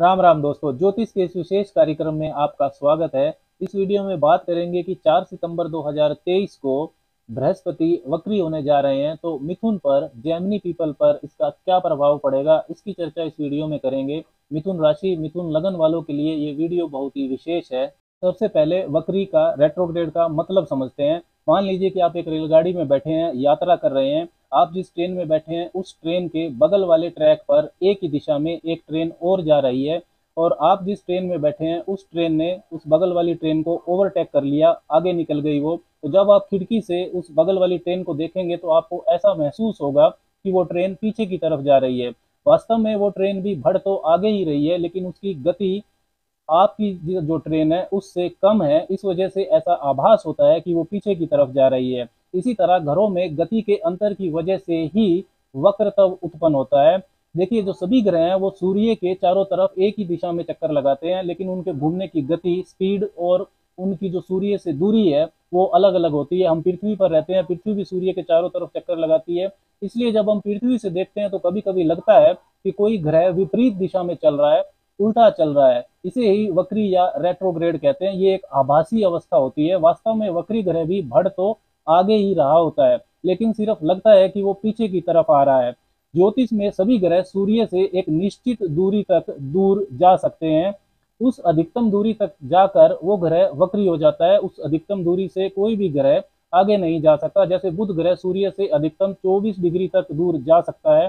राम राम दोस्तों, ज्योतिष के इस विशेष कार्यक्रम में आपका स्वागत है। इस वीडियो में बात करेंगे कि 4 सितंबर 2023 को बृहस्पति वक्री होने जा रहे हैं, तो मिथुन पर, जेमिनी पीपल पर इसका क्या प्रभाव पड़ेगा, इसकी चर्चा इस वीडियो में करेंगे। मिथुन राशि, मिथुन लगन वालों के लिए ये वीडियो बहुत ही विशेष है। सबसे पहले वक्री का, रेट्रोग्रेड का मतलब समझते हैं। मान लीजिए कि आप एक रेलगाड़ी में बैठे हैं, यात्रा कर रहे हैं। आप जिस ट्रेन में बैठे हैं उस ट्रेन के बगल वाले ट्रैक पर एक ही दिशा में एक ट्रेन और जा रही है, और आप जिस ट्रेन में बैठे हैं उस ट्रेन ने उस बगल वाली ट्रेन को ओवरटेक कर लिया, आगे निकल गई वो। तो जब आप खिड़की से उस बगल वाली ट्रेन को देखेंगे तो आपको ऐसा महसूस होगा कि वो ट्रेन पीछे की तरफ जा रही है। वास्तव में वो ट्रेन भी बढ़ तो आगे ही रही है, लेकिन उसकी गति आपकी जो ट्रेन है उससे कम है, इस वजह से ऐसा आभास होता है कि वो पीछे की तरफ जा रही है। इसी तरह घरों में गति के अंतर की वजह से ही वक्रत्व उत्पन्न होता है। देखिए, जो सभी ग्रह हैं वो सूर्य के चारों तरफ एक ही दिशा में चक्कर लगाते हैं, लेकिन उनके घूमने की गति, स्पीड और उनकी जो सूर्य से दूरी है वो अलग अलग होती है। हम पृथ्वी पर रहते हैं, पृथ्वी भी सूर्य के चारों तरफ चक्कर लगाती है, इसलिए जब हम पृथ्वी से देखते हैं तो कभी कभी लगता है कि कोई ग्रह विपरीत दिशा में चल रहा है, उल्टा चल रहा है। इसे ही वक्री या रेट्रोग्रेड कहते हैं। ये एक आभासी अवस्था होती है। वास्तव में वक्री ग्रह भी बढ़ तो आगे ही रहा होता है, लेकिन सिर्फ लगता है कि वो पीछे की तरफ आ रहा है। ज्योतिष में सभी ग्रह सूर्य से एक निश्चित दूरी तक दूर जा सकते हैं। उस अधिकतम दूरी तक जाकर वो ग्रह वक्री हो जाता है। उस अधिकतम दूरी से कोई भी ग्रह आगे नहीं जा सकता। जैसे बुध ग्रह सूर्य से अधिकतम 24 डिग्री तक दूर जा सकता है,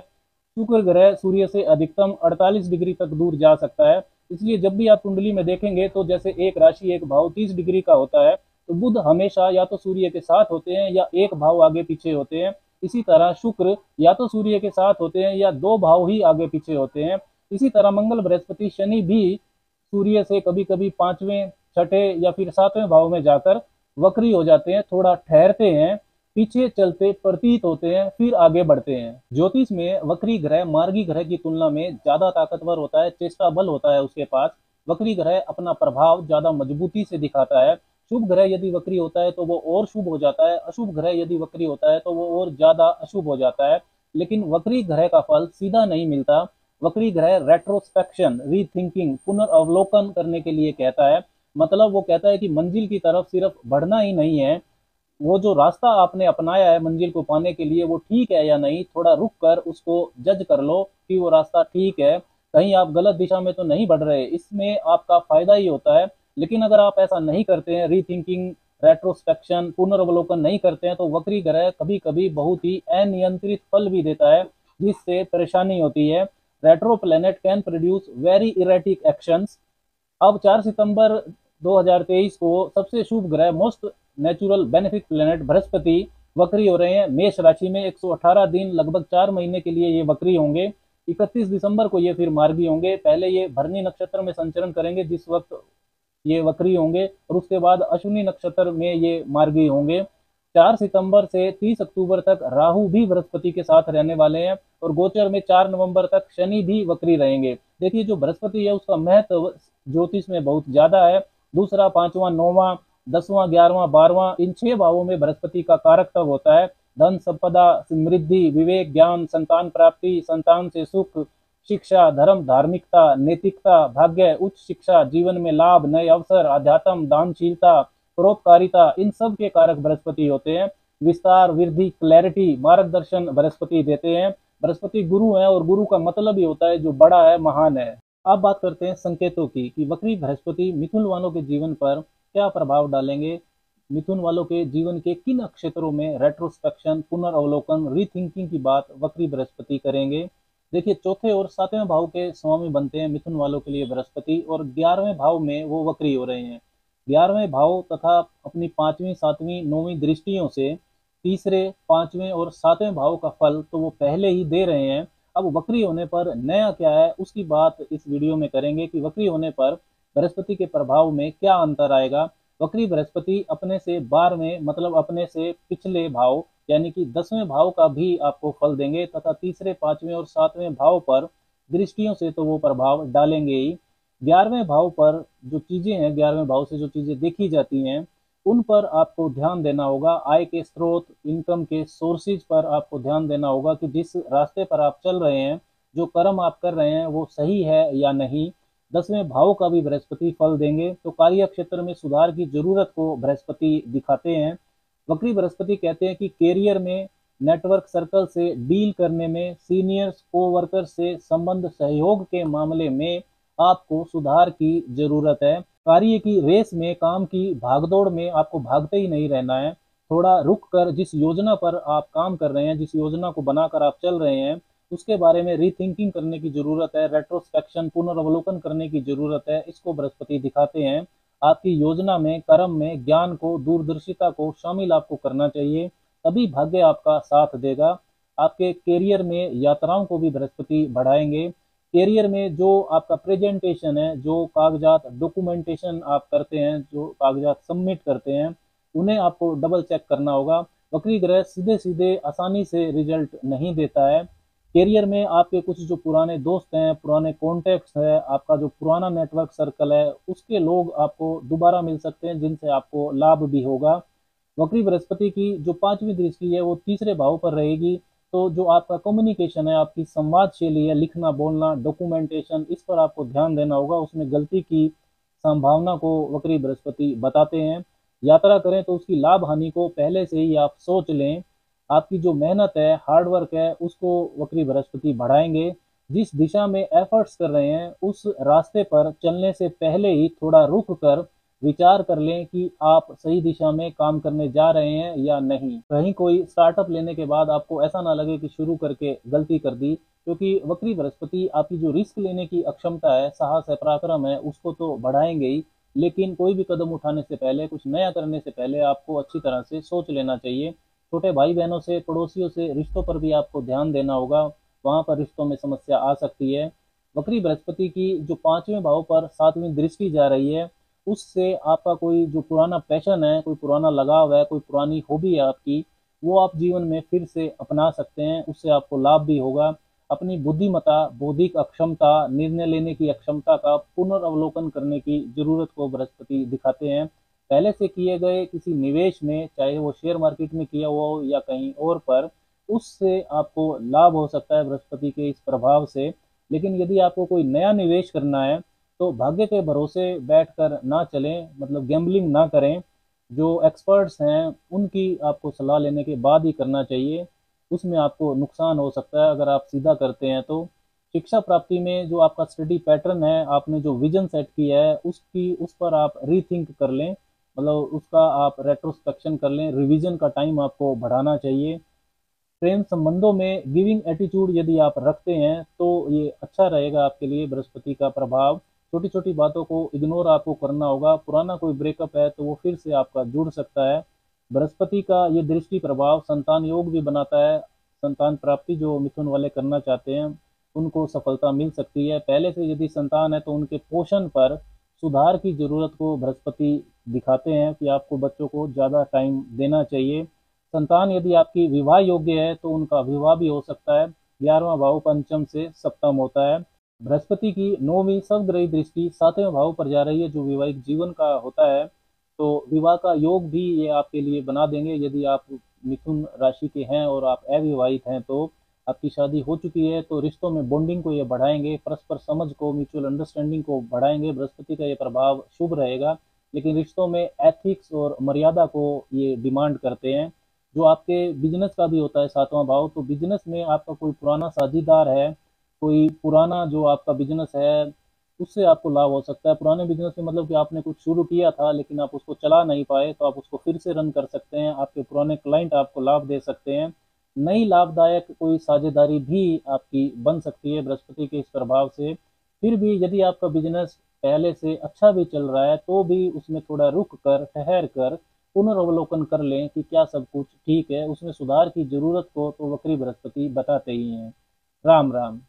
शुक्र ग्रह सूर्य से अधिकतम 48 डिग्री तक दूर जा सकता है। इसलिए जब भी आप कुंडली में देखेंगे तो जैसे एक राशि एक भाव 30 डिग्री का होता है, तो बुध हमेशा या तो सूर्य के साथ होते हैं या एक भाव आगे पीछे होते हैं। इसी तरह शुक्र या तो सूर्य के साथ होते हैं या दो भाव ही आगे पीछे होते हैं। इसी तरह मंगल, बृहस्पति, शनि भी सूर्य से कभी कभी 5वें, 6ठे या फिर 7वें भाव में जाकर वक्री हो जाते हैं, थोड़ा ठहरते हैं, पीछे चलते प्रतीत होते हैं, फिर आगे बढ़ते हैं। ज्योतिष में वक्री ग्रह मार्गी ग्रह की तुलना में ज्यादा ताकतवर होता है, चेष्टा बल होता है उसके पास। वक्री ग्रह अपना प्रभाव ज्यादा मजबूती से दिखाता है। शुभ ग्रह यदि वक्री होता है तो वो और शुभ हो जाता है, अशुभ ग्रह यदि वक्री होता है तो वो और ज्यादा अशुभ हो जाता है। लेकिन वक्री ग्रह का फल सीधा नहीं मिलता। वक्री ग्रह रेट्रोस्पेक्शन, रीथिंकिंग, पुनर्वलोकन करने के लिए कहता है। मतलब वो कहता है कि मंजिल की तरफ सिर्फ बढ़ना ही नहीं है, वो जो रास्ता आपने अपनाया है मंजिल को पाने के लिए वो ठीक है या नहीं, थोड़ा रुक कर उसको जज कर लो कि वो रास्ता ठीक है, कहीं आप गलत दिशा में तो नहीं बढ़ रहे, इसमें आपका फायदा ही होता है। लेकिन अगर आप ऐसा नहीं करते हैं, रीथिंकिंग, रेट्रोस्पेक्शन, पुनर्वलोकन नहीं करते हैं, तो वक्री ग्रह कभी कभी बहुत ही अनियंत्रित फल भी देता है, जिससे परेशानी होती है। Retro planet can produce very erratic actions. अब 4 सितंबर 2023 को सबसे शुभ ग्रह, most natural benefit planet Brihaspati वक्री हो रहे हैं। मेष राशि में 118 दिन, लगभग 4 महीने के लिए ये वक्री होंगे। 31 दिसंबर को ये फिर मार्गी होंगे। पहले ये भरणी नक्षत्र में संचरण करेंगे, जिस वक्त ये वक्री होंगे, और उसके बाद अश्विनी नक्षत्र में ये मार्गी होंगे। 4 सितंबर से 30 अक्टूबर तक राहु भी बृहस्पति के साथ रहने वाले हैं, और गोचर में 4 नवंबर तक शनि भी वक्री रहेंगे। देखिए, जो बृहस्पति है उसका महत्व ज्योतिष में बहुत ज्यादा है। दूसरा, 5वां, 9वां, 10वां, 11वां, 12वां, इन 6 भावों में बृहस्पति का कारक तब होता है। धन, संपदा, समृद्धि, विवेक, ज्ञान, संतान प्राप्ति, संतान से सुख, शिक्षा, धर्म, धार्मिकता, नैतिकता, भाग्य, उच्च शिक्षा, जीवन में लाभ, नए अवसर, अध्यात्म, दानशीलता, परोपकारिता, इन सब के कारक बृहस्पति होते हैं। विस्तार, वृद्धि, क्लैरिटी, मार्गदर्शन बृहस्पति देते हैं। बृहस्पति गुरु है, और गुरु का मतलब ही होता है जो बड़ा है, महान है। अब बात करते हैं संकेतों की कि वक्री बृहस्पति मिथुन वालों के जीवन पर क्या प्रभाव डालेंगे, मिथुन वालों के जीवन के किन क्षेत्रों में रेट्रोस्पेक्शन, पुनर्वलोकन, रीथिंकिंग की बात वक्री बृहस्पति करेंगे। देखिए, 4th और 7वें भाव के स्वामी बनते हैं मिथुन वालों के लिए बृहस्पति, और 11वें भाव में वो वक्री हो रहे हैं। 11वें भाव तथा अपनी 5वीं, 7वीं, 9वीं दृष्टियों से तीसरे, 5वें और 7वें भाव का फल तो वो पहले ही दे रहे हैं। अब वक्री होने पर नया क्या है उसकी बात इस वीडियो में करेंगे कि वक्री होने पर बृहस्पति के प्रभाव में क्या अंतर आएगा। वक्री बृहस्पति अपने से 12वें, मतलब अपने से पिछले भाव यानी कि 10वें भाव का भी आपको फल देंगे, तथा तीसरे, 5वें और 7वें भाव पर दृष्टियों से तो वो प्रभाव डालेंगे ही। 11वें भाव पर जो चीजें हैं, 11वें भाव से जो चीजें देखी जाती हैं उन पर आपको ध्यान देना होगा। आय के स्रोत, इनकम के सोर्सेज पर आपको ध्यान देना होगा कि जिस रास्ते पर आप चल रहे हैं, जो कर्म आप कर रहे हैं वो सही है या नहीं। दसवें भाव का भी बृहस्पति फल देंगे, तो कार्य क्षेत्र में सुधार की जरूरत को बृहस्पति दिखाते हैं। वक्री बृहस्पति कहते हैं कि कैरियर में, नेटवर्क सर्कल से डील करने में, सीनियर्स कोवर्कर से संबंध सहयोग के मामले में आपको सुधार की जरूरत है। कार्य की रेस में, काम की भागदौड़ में आपको भागते ही नहीं रहना है। थोड़ा रुक कर जिस योजना पर आप काम कर रहे हैं, जिस योजना को बनाकर आप चल रहे हैं, उसके बारे में रीथिंकिंग करने की जरूरत है। रेट्रोस्पेक्शन, पुनरावलोकन करने की जरूरत है। इसको बृहस्पति दिखाते हैं। आपकी योजना में, कर्म में ज्ञान को, दूरदर्शिता को शामिल आपको करना चाहिए, तभी भाग्य आपका साथ देगा। आपके कैरियर में यात्राओं को भी बृहस्पति बढ़ाएंगे। कैरियर में जो आपका प्रेजेंटेशन है, जो कागजात डॉक्यूमेंटेशन आप करते हैं, जो कागजात सबमिट करते हैं, उन्हें आपको डबल चेक करना होगा। वक्री ग्रह सीधे सीधे आसानी से रिजल्ट नहीं देता है। कैरियर में आपके कुछ जो पुराने दोस्त हैं, पुराने कॉन्टैक्ट्स हैं, आपका जो पुराना नेटवर्क सर्कल है, उसके लोग आपको दोबारा मिल सकते हैं, जिनसे आपको लाभ भी होगा। वक्री बृहस्पति की जो पांचवी दृष्टि है वो तीसरे भाव पर रहेगी, तो जो आपका कम्युनिकेशन है, आपकी संवाद शैली है, लिखना, बोलना, डॉक्यूमेंटेशन, इस पर आपको ध्यान देना होगा। उसमें गलती की संभावना को वक्री बृहस्पति बताते हैं। यात्रा करें तो उसकी लाभ हानि को पहले से ही आप सोच लें। आपकी जो मेहनत है, हार्डवर्क है, उसको वक्री बृहस्पति बढ़ाएंगे। जिस दिशा में एफर्ट्स कर रहे हैं, उस रास्ते पर चलने से पहले ही थोड़ा रुक कर विचार कर लें कि आप सही दिशा में काम करने जा रहे हैं या नहीं। कहीं कोई स्टार्टअप लेने के बाद आपको ऐसा ना लगे कि शुरू करके गलती कर दी, क्योंकि वक्री बृहस्पति आपकी जो रिस्क लेने की अक्षमता है, साहस है, पराक्रम है, उसको तो बढ़ाएंगे ही, लेकिन कोई भी कदम उठाने से पहले, कुछ नया करने से पहले आपको अच्छी तरह से सोच लेना चाहिए। छोटे भाई बहनों से, पड़ोसियों से, रिश्तों पर भी आपको ध्यान देना होगा, वहाँ पर रिश्तों में समस्या आ सकती है। वक्री बृहस्पति की जो पांचवें भाव पर सातवीं दृष्टि जा रही है, उससे आपका कोई जो पुराना पैशन है, कोई पुराना लगाव है, कोई पुरानी हॉबी है आपकी, वो आप जीवन में फिर से अपना सकते हैं। उससे आपको लाभ भी होगा। अपनी बुद्धिमता, बौद्धिक अक्षमता, निर्णय लेने की अक्षमता का पुनर्वलोकन करने की जरूरत को बृहस्पति दिखाते हैं। पहले से किए गए किसी निवेश में, चाहे वो शेयर मार्केट में किया हुआ हो या कहीं और पर, उससे आपको लाभ हो सकता है बृहस्पति के इस प्रभाव से। लेकिन यदि आपको कोई नया निवेश करना है तो भाग्य के भरोसे बैठकर ना चलें, मतलब गैम्बलिंग ना करें। जो एक्सपर्ट्स हैं उनकी आपको सलाह लेने के बाद ही करना चाहिए, उसमें आपको नुकसान हो सकता है अगर आप सीधा करते हैं तो। शिक्षा प्राप्ति में जो आपका स्टडी पैटर्न है, आपने जो विजन सेट किया है, उस पर आप रीथिंक कर लें, मतलब उसका आप रेट्रोस्पेक्शन कर लें। रिविज़न का टाइम आपको बढ़ाना चाहिए। प्रेम संबंधों में गिविंग एटीट्यूड यदि आप रखते हैं तो ये अच्छा रहेगा आपके लिए बृहस्पति का प्रभाव। छोटी छोटी बातों को इग्नोर आपको करना होगा। पुराना कोई ब्रेकअप है तो वो फिर से आपका जुड़ सकता है। बृहस्पति का ये दृष्टि प्रभाव संतान योग भी बनाता है। संतान प्राप्ति जो मिथुन वाले करना चाहते हैं उनको सफलता मिल सकती है। पहले से यदि संतान है तो उनके पोषण पर सुधार की जरूरत को बृहस्पति दिखाते हैं कि आपको बच्चों को ज़्यादा टाइम देना चाहिए। संतान यदि आपकी विवाह योग्य है तो उनका विवाह भी हो सकता है। 11वां भाव पंचम से सप्तम होता है। बृहस्पति की 9वीं सवग्रही दृष्टि 7वें भाव पर जा रही है, जो वैवाहिक जीवन का होता है, तो विवाह का योग भी ये आपके लिए बना देंगे। यदि आप मिथुन राशि के हैं और आप अविवाहित हैं तो आपकी शादी हो चुकी है तो रिश्तों में बॉन्डिंग को ये बढ़ाएंगे, परस्पर समझ को, म्यूचुअल अंडरस्टैंडिंग को बढ़ाएंगे। बृहस्पति का ये प्रभाव शुभ रहेगा, लेकिन रिश्तों में एथिक्स और मर्यादा को ये डिमांड करते हैं। जो आपके बिजनेस का भी होता है 7वां भाव, तो बिजनेस में आपका कोई पुराना साझेदार है, कोई पुराना जो आपका बिजनेस है, उससे आपको लाभ हो सकता है। पुराने बिजनेस में मतलब कि आपने कुछ शुरू किया था लेकिन आप उसको चला नहीं पाए, तो आप उसको फिर से रन कर सकते हैं। आपके पुराने क्लाइंट आपको लाभ दे सकते हैं। नई लाभदायक कोई साझेदारी भी आपकी बन सकती है बृहस्पति के इस प्रभाव से। फिर भी यदि आपका बिजनेस पहले से अच्छा भी चल रहा है तो भी उसमें थोड़ा रुक कर, ठहर कर, पुनर्वलोकन कर लें कि क्या सब कुछ ठीक है, उसमें सुधार की जरूरत को तो वक्री बृहस्पति बताते ही हैं। राम राम।